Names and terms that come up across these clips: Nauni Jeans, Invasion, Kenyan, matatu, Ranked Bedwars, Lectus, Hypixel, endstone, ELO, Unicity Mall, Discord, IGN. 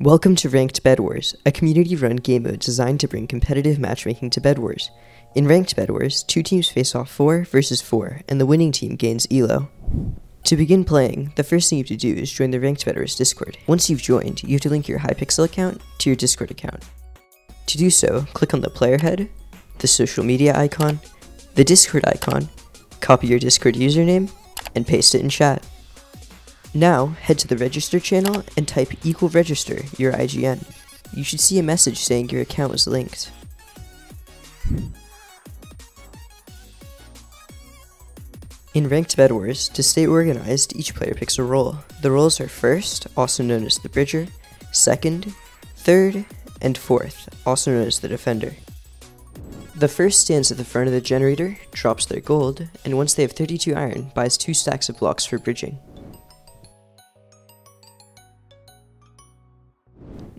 Welcome to Ranked Bedwars, a community-run game mode designed to bring competitive matchmaking to Bedwars. In Ranked Bedwars, two teams face off 4 versus 4, and the winning team gains ELO. To begin playing, the first thing you have to do is join the Ranked Bedwars Discord. Once you've joined, you have to link your Hypixel account to your Discord account. To do so, click on the player head, the social media icon, the Discord icon, copy your Discord username, and paste it in chat. Now, head to the register channel and type =register your IGN. You should see a message saying your account was linked. In Ranked Bedwars, to stay organized, each player picks a role. The roles are first, also known as the bridger, second, third, and fourth, also known as the defender. The first stands at the front of the generator, drops their gold, and once they have 32 iron, buys 2 stacks of blocks for bridging.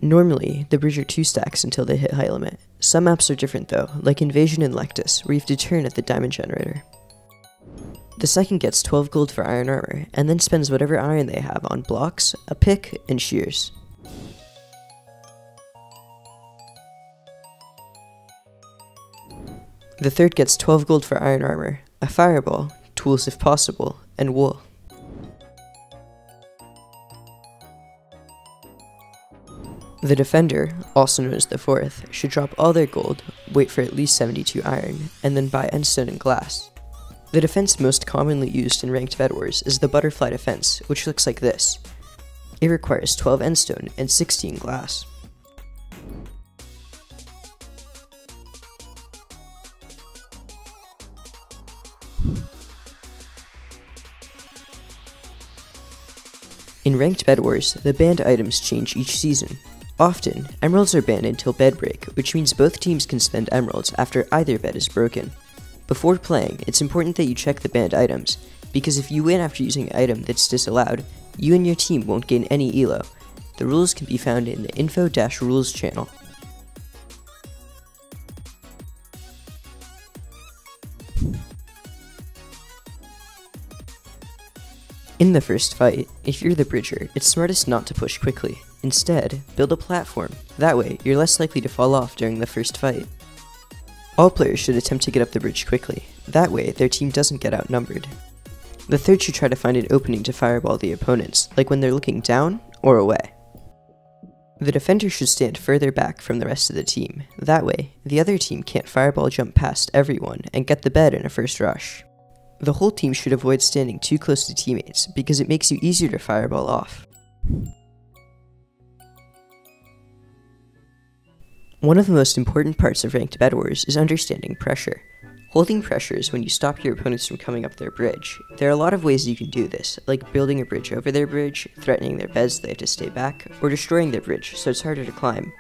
Normally, they bridge 2 stacks until they hit height limit. Some maps are different though, like Invasion and Lectus, where you have to turn at the diamond generator. The second gets 12 gold for iron armor, and then spends whatever iron they have on blocks, a pick, and shears. The third gets 12 gold for iron armor, a fireball, tools if possible, and wool. The defender, also known as the fourth, should drop all their gold, wait for at least 72 iron, and then buy endstone and glass. The defense most commonly used in Ranked Bedwars is the butterfly defense, which looks like this. It requires 12 endstone and 16 glass. In Ranked Bedwars, the banned items change each season. Often, emeralds are banned until bed break, which means both teams can spend emeralds after either bed is broken. Before playing, it's important that you check the banned items, because if you win after using an item that's disallowed, you and your team won't gain any ELO. The rules can be found in the info-rules channel. In the first fight, if you're the bridger, it's smartest not to push quickly. Instead, build a platform. That way, you're less likely to fall off during the first fight. All players should attempt to get up the bridge quickly. That way, their team doesn't get outnumbered. The third should try to find an opening to fireball the opponents, like when they're looking down or away. The defender should stand further back from the rest of the team. That way, the other team can't fireball jump past everyone and get the bed in a first rush. The whole team should avoid standing too close to teammates, because it makes you easier to fireball off. One of the most important parts of Ranked Bedwars is understanding pressure. Holding pressure is when you stop your opponents from coming up their bridge. There are a lot of ways you can do this, like building a bridge over their bridge, threatening their beds so they have to stay back, or destroying their bridge so it's harder to climb.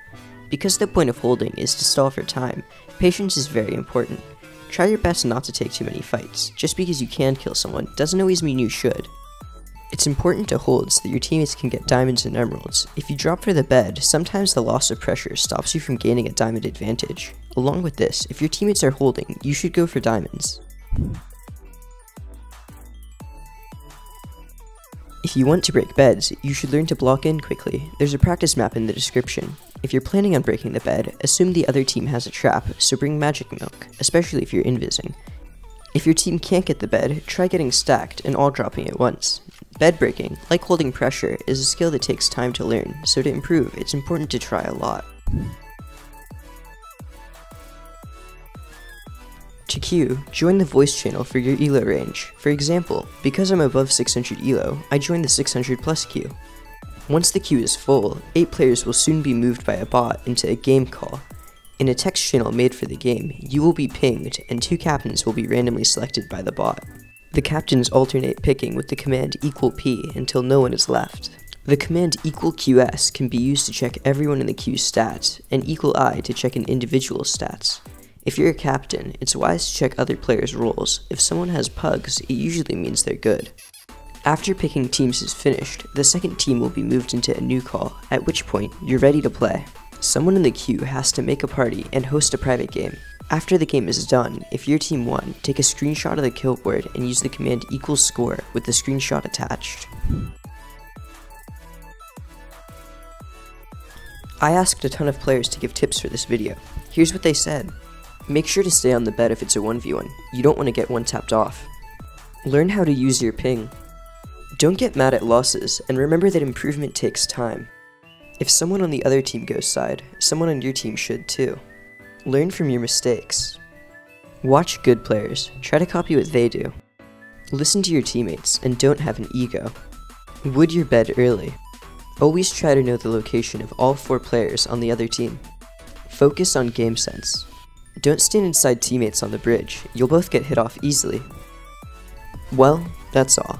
Because the point of holding is to stall for time, patience is very important. Try your best not to take too many fights. Just because you can kill someone doesn't always mean you should. It's important to hold so that your teammates can get diamonds and emeralds. If you drop for the bed, sometimes the loss of pressure stops you from gaining a diamond advantage. Along with this, if your teammates are holding, you should go for diamonds. If you want to break beds, you should learn to block in quickly. There's a practice map in the description. If you're planning on breaking the bed, assume the other team has a trap, so bring magic milk, especially if you're invising. If your team can't get the bed, try getting stacked and all dropping at once. Bed breaking, like holding pressure, is a skill that takes time to learn, so to improve, it's important to try a lot. To queue, join the voice channel for your ELO range. For example, because I'm above 600 ELO, I join the 600 plus queue. Once the queue is full, 8 players will soon be moved by a bot into a game call. In a text channel made for the game, you will be pinged, and 2 captains will be randomly selected by the bot. The captains alternate picking with the command "P" until no one is left. The command "QS" can be used to check everyone in the queue's stats, and "I" to check an individual's stats. If you're a captain, it's wise to check other players' roles. If someone has pugs, it usually means they're good. After picking teams is finished, the second team will be moved into a new call, at which point you're ready to play. Someone in the queue has to make a party and host a private game. After the game is done, if your team won, take a screenshot of the kill board and use the command "score" with the screenshot attached. I asked a ton of players to give tips for this video. Here's what they said. Make sure to stay on the bed if it's a 1v1. You don't want to get one tapped off. Learn how to use your ping. Don't get mad at losses, and remember that improvement takes time. If someone on the other team goes side, someone on your team should too. Learn from your mistakes. Watch good players. Try to copy what they do. Listen to your teammates, and don't have an ego. Wood your bed early. Always try to know the location of all four players on the other team. Focus on game sense. Don't stand inside teammates on the bridge, you'll both get hit off easily. Well, that's all.